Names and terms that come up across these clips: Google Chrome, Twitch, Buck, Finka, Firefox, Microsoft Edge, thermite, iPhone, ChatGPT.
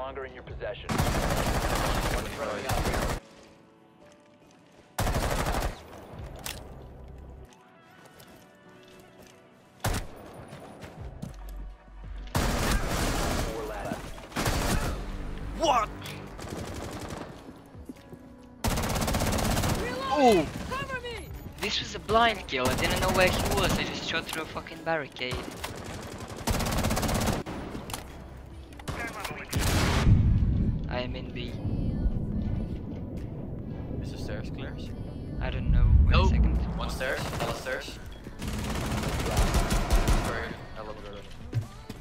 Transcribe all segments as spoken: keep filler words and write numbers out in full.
longer in your possession. What? Oh! Cover me! This was a blind kill. I didn't know where he was. I just shot through a fucking barricade. I am in B. Is the stairs clear? I don't know. Wait no. a second. One stairs. All stairs.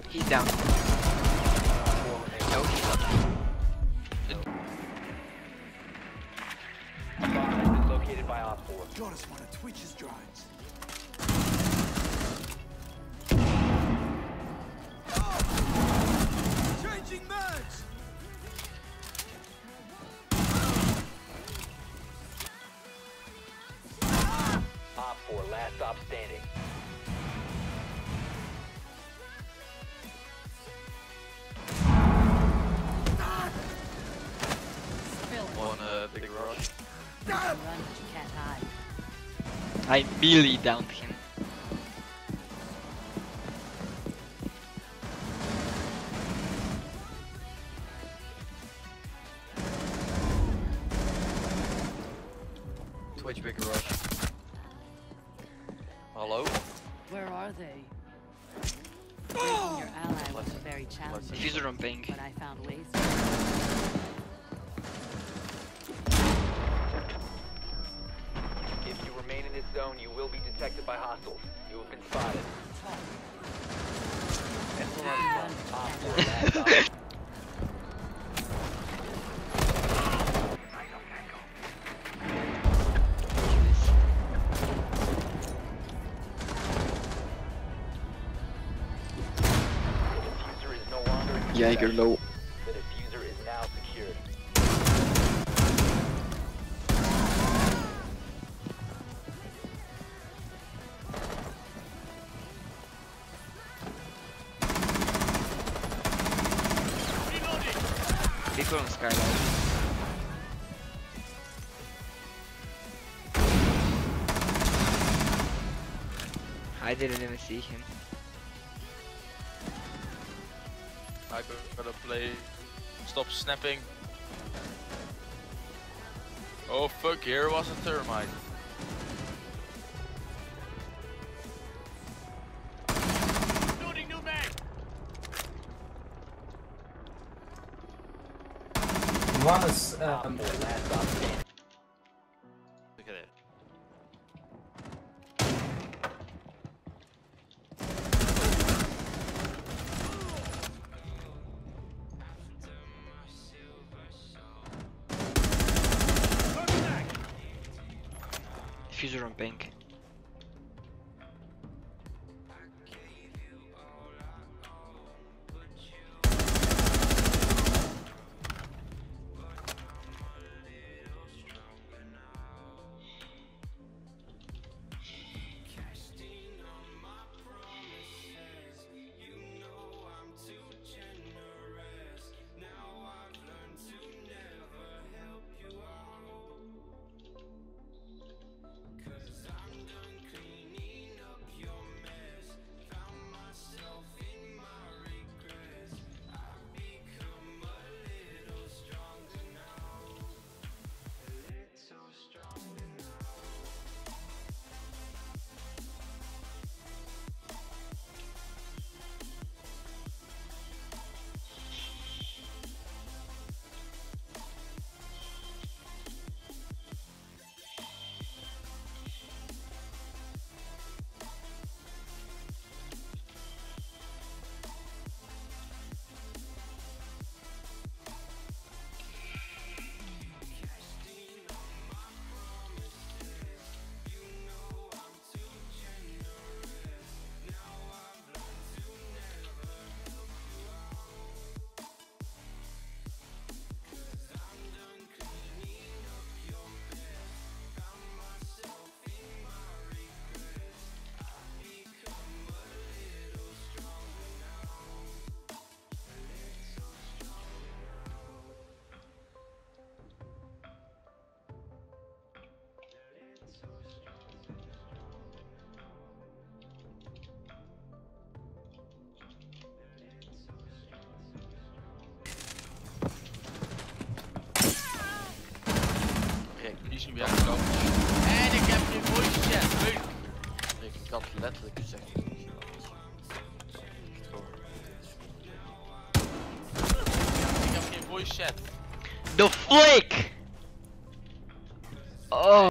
He's down. No, he's up. By our four. Got us one of Twitch's drives. Oh! Changing mags. Op four, last stop standing. Ah! One uh, big rush. Run, you can't hide. I really downed him. Twitch big rush. Hello? Where are they? Oh! Your ally was very challenging. She's rumping. But I found ways to... Zone, you will be detected by hostiles. You have been spotted. Yeah, you're low. People on skyline. I didn't even see him. I better play. Stop snapping. Oh fuck! Here was a thermite. One is um Look at it. Fuser on pink. is nu weer aan de kant. En ik heb nu voice chat. Leuk. Ik had letterlijk gezegd. Ik heb geen voice chat. The flick! Oh.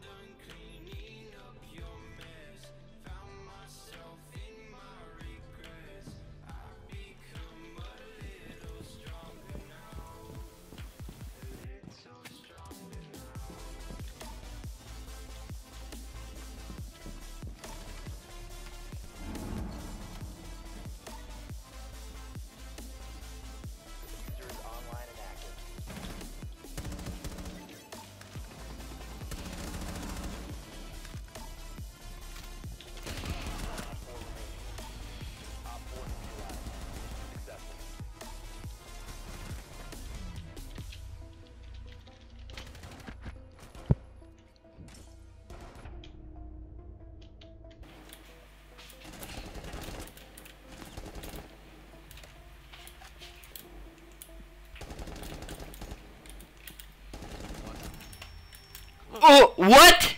Oh, what?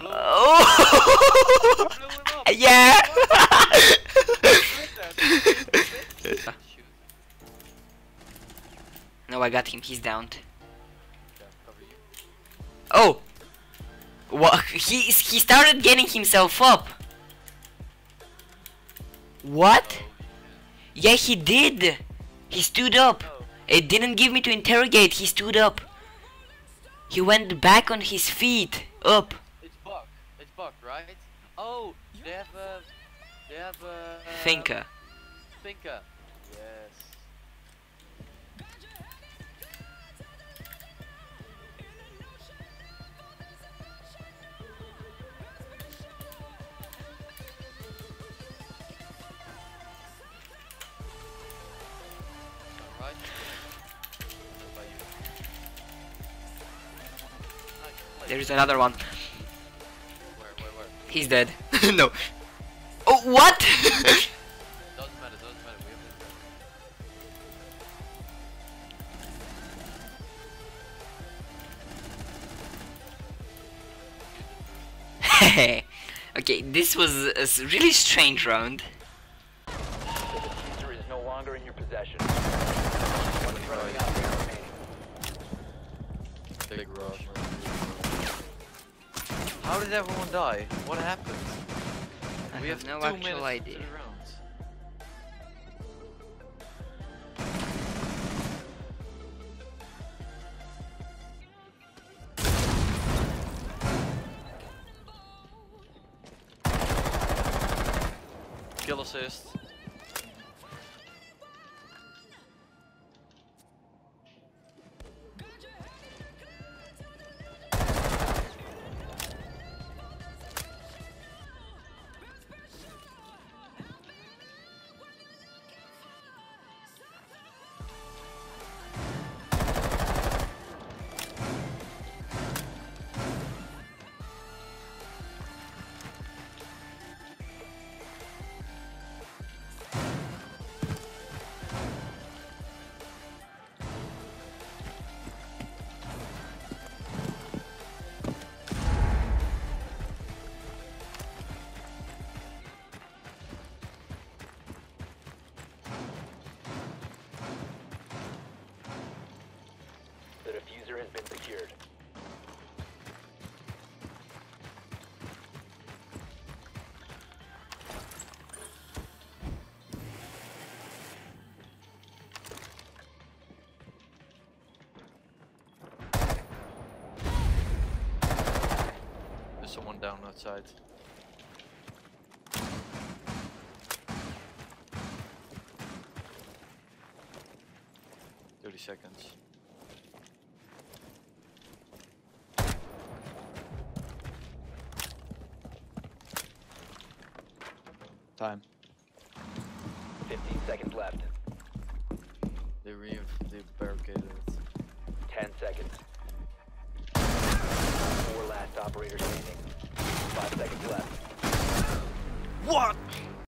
Oh. Yeah. No, I got him. He's downed. Oh. What? He he started getting himself up. What? Yeah, he did. He stood up. It didn't give me to interrogate. He stood up. He went back on his feet, up. It's Buck. It's Buck, right? Oh, they have a... They have a... Uh, Finka. Finka. Yes. All right. There is another one. Where, where, where? He's dead. No. Oh, what? Doesn't matter, doesn't matter. We have it. Okay, this was a really strange round. The diffuser is no longer in your possession. Big rush. How did everyone die? What happened? I we have, have no actual idea. Kill assist. Has been secured. There's someone down outside. Thirty seconds. Time. fifteen seconds left. They re they barricaded it. ten seconds. Four last operators standing. Five seconds left. What?